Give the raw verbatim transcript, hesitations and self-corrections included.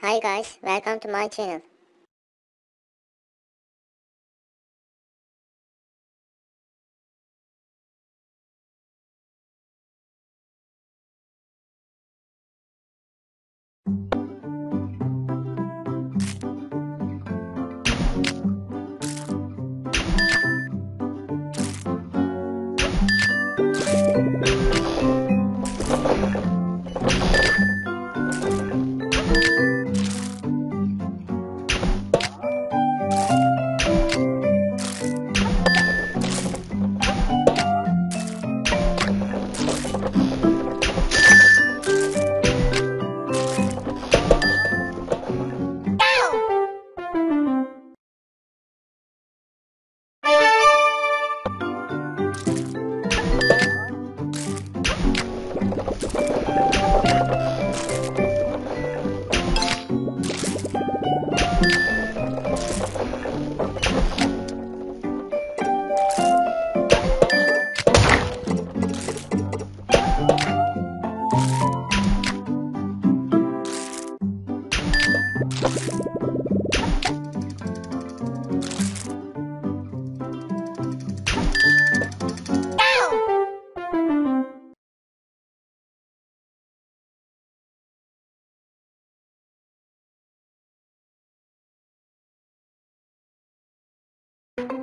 Hi guys, welcome to my channel. You